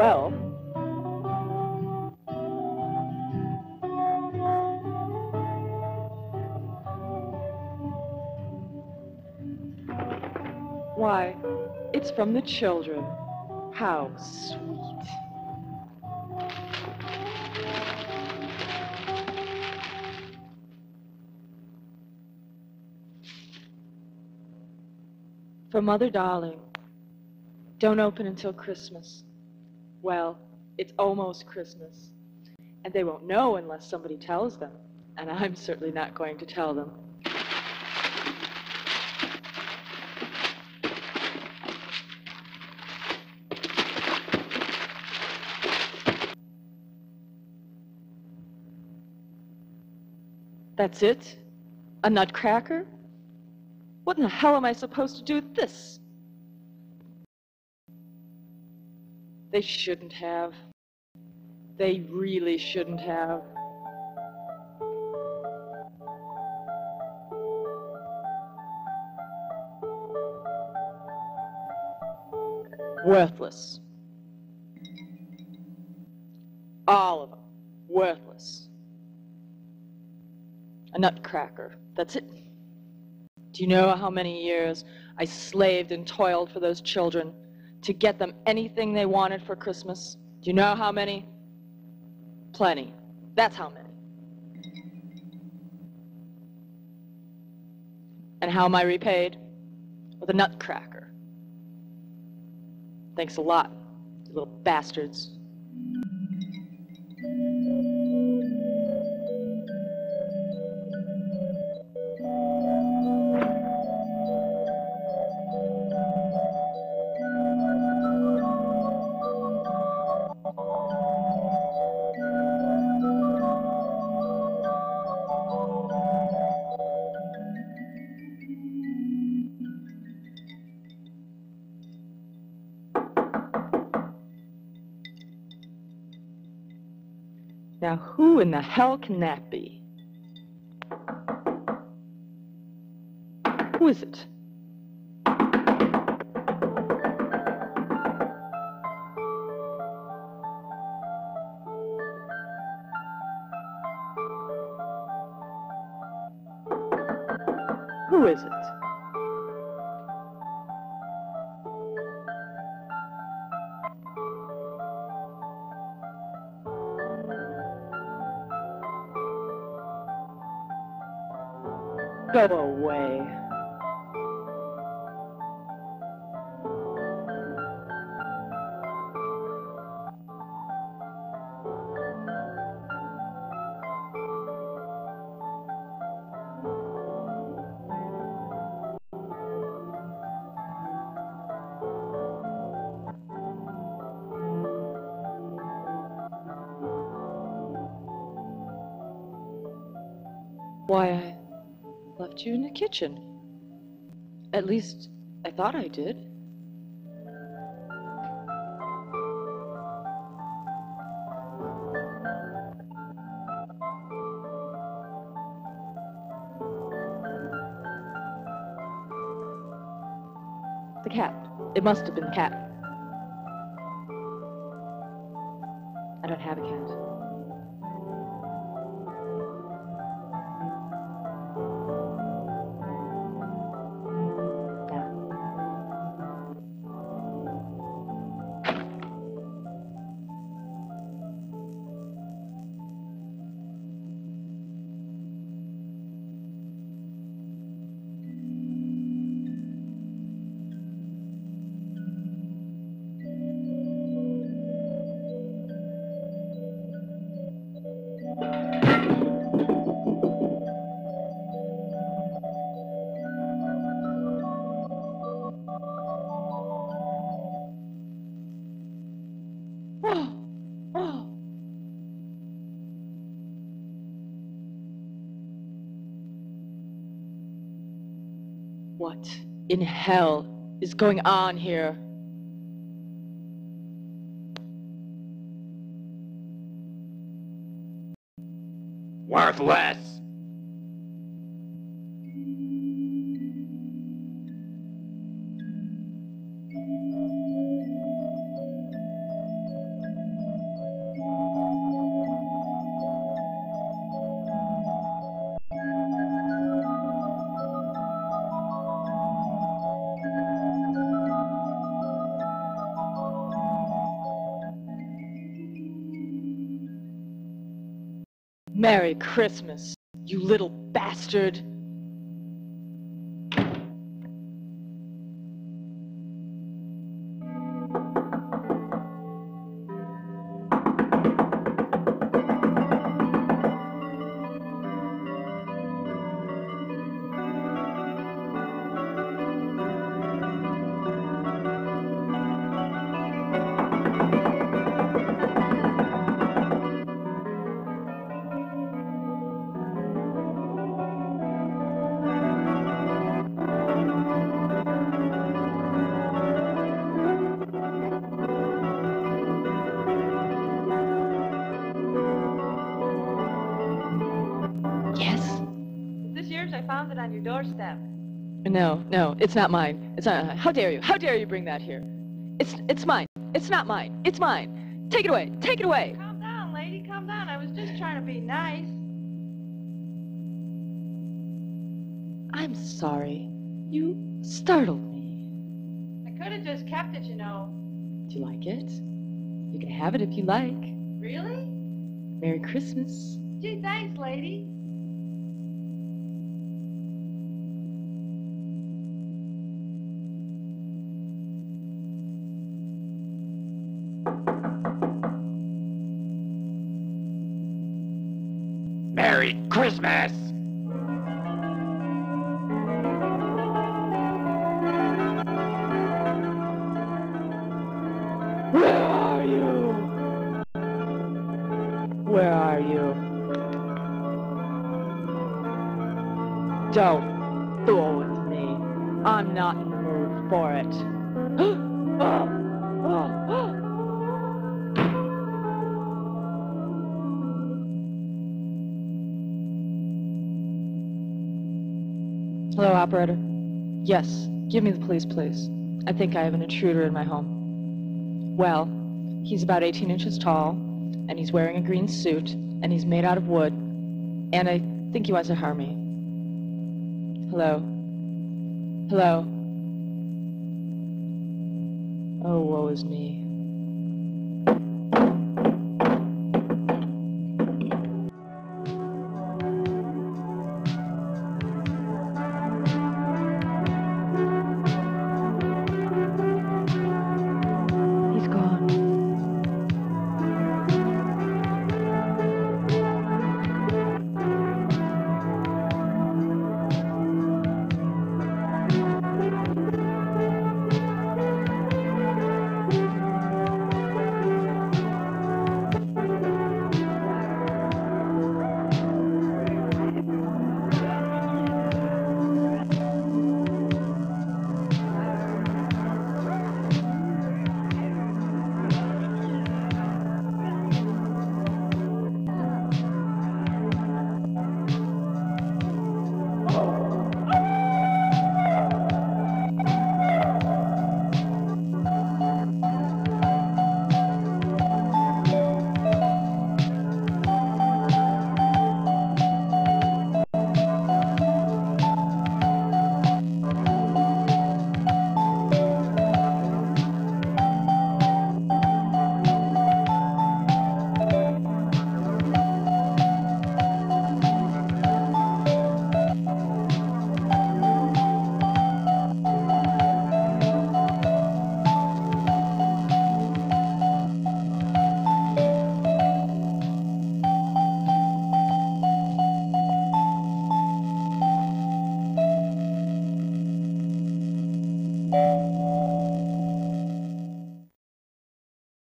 well. Why, it's from the children. How sweet. For Mother Darling, don't open until Christmas. Well, it's almost Christmas, and they won't know unless somebody tells them, and I'm certainly not going to tell them. That's it? A nutcracker? What in the hell am I supposed to do with this? They shouldn't have. They really shouldn't have. Worthless. All of them. Worthless. A nutcracker. That's it. Do you know how many years I slaved and toiled for those children to get them anything they wanted for Christmas? Do you know how many? Plenty. That's how many. And how am I repaid? With a nutcracker. Thanks a lot, you little bastards. Now, who in the hell can that be? Who is it? Who is it? Go away. Why, I left you in the kitchen. At least, I thought I did. The cat. It must have been the cat. I don't have a cat. What in hell is going on here? Worthless! Merry Christmas, you little bastard! I found it on your doorstep. No, it's not mine. It's not. How dare you? How dare you bring that here? It's mine. It's not mine. It's mine. Take it away. Take it away. Calm down, lady. Calm down. I was just trying to be nice. I'm sorry. You startled me. I could have just kept it, you know. Do you like it? You can have it if you like. Really? Merry Christmas. Gee, thanks, lady. Merry Christmas! Where are you? Where are you? Don't fool with me. I'm not in the mood for it. Hello, operator. Yes, give me the police, please. I think I have an intruder in my home. Well, he's about 18 inches tall, and he's wearing a green suit, and he's made out of wood, and I think he wants to harm me. Hello? Hello? Oh, woe is me.